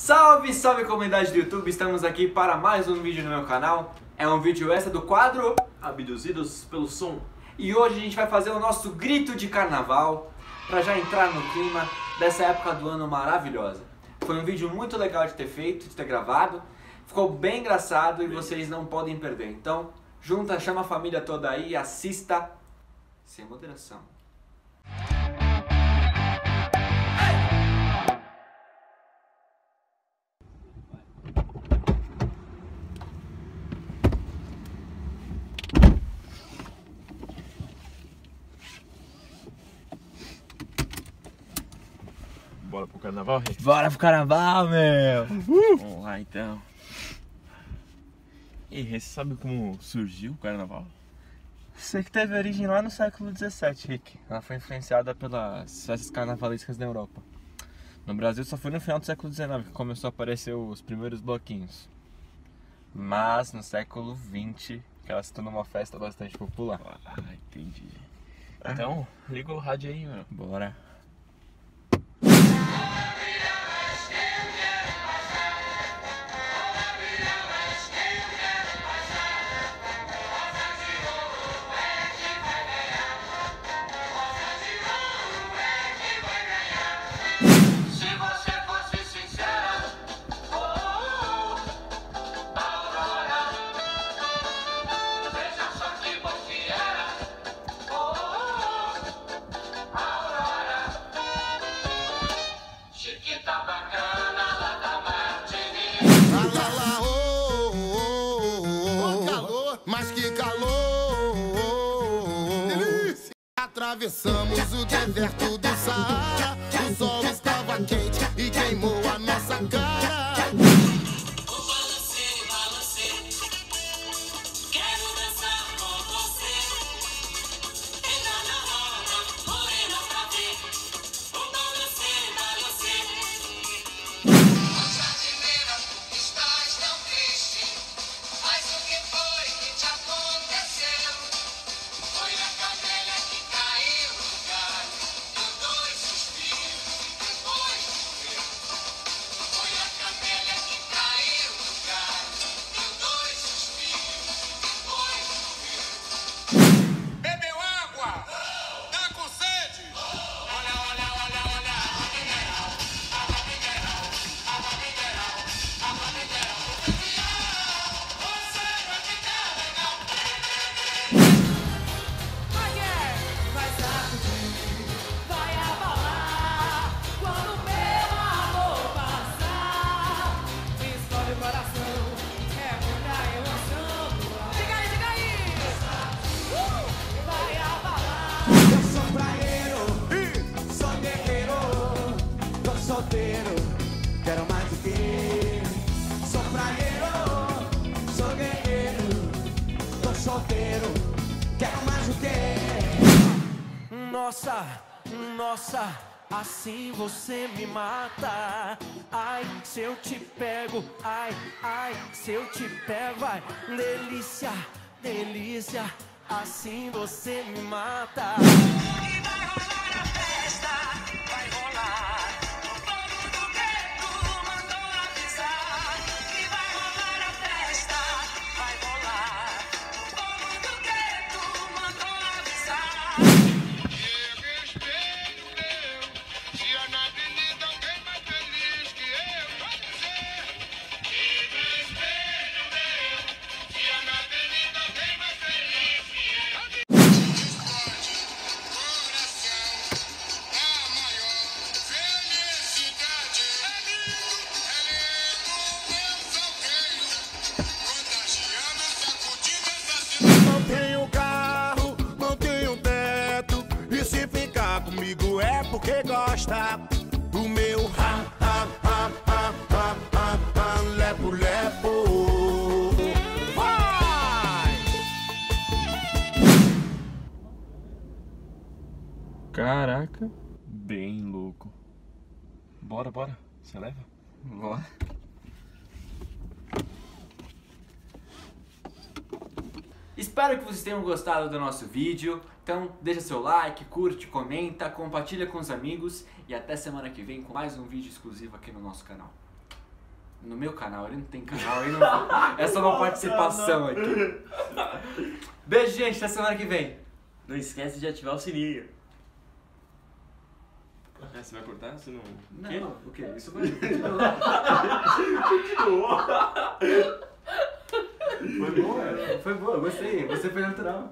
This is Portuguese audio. Salve, salve comunidade do YouTube, estamos aqui para mais um vídeo no meu canal. É um vídeo extra do quadro Abduzidos pelo Som. E hoje a gente vai fazer o nosso grito de carnaval, para já entrar no clima dessa época do ano maravilhosa. Foi um vídeo muito legal de ter feito, de ter gravado. Ficou bem engraçado e vocês não podem perder. Então, junta, chama a família toda aí e assista sem moderação. Bora pro carnaval, Rick? Bora pro carnaval, meu! Vamos lá, então. E aí, você sabe como surgiu o carnaval? Sei que teve origem lá no século XVII, Rick. Ela foi influenciada pelas festas carnavalescas da Europa. No Brasil só foi no final do século XIX que começou a aparecer os primeiros bloquinhos. Mas no século XX, que ela se tornou uma festa bastante popular. Ah, entendi. Então, liga o rádio aí, meu. Bora. Atravessamos o deserto do Saara, o sol estava quente e queimou a nossa cara. Oh, balancei, balancei, quero dançar com você. Entra na roda, morena pra ver. Oh, balancei, balancei. A jardineira, estás tão triste, mas o que foi que te aconteceu? Foi a cadeira que Nossa, assim você me mata. Ai, se eu te pego, ai, se eu te pego, vai. Delícia, delícia, assim você me mata. E vai rolar a festa, vai rolar. O povo do gueto mandou avisar. E vai rolar a festa, vai rolar. O povo do gueto mandou avisar. Porque gosta do meu lepo lepo. Vai! Caraca, bem louco. Bora, você leva? Bora. Espero que vocês tenham gostado do nosso vídeo. Então deixa seu like, curte, comenta, compartilha com os amigos e até semana que vem com mais um vídeo exclusivo aqui no nosso canal. No meu canal, ele não tem canal, ele não... é só uma participação aqui. Beijo, gente, até semana que vem. Não esquece de ativar o sininho. É, você vai cortar? Você não... Não, que? Não, o quê? Isso vai... Continuou. Foi boa, eu gostei. Você foi natural.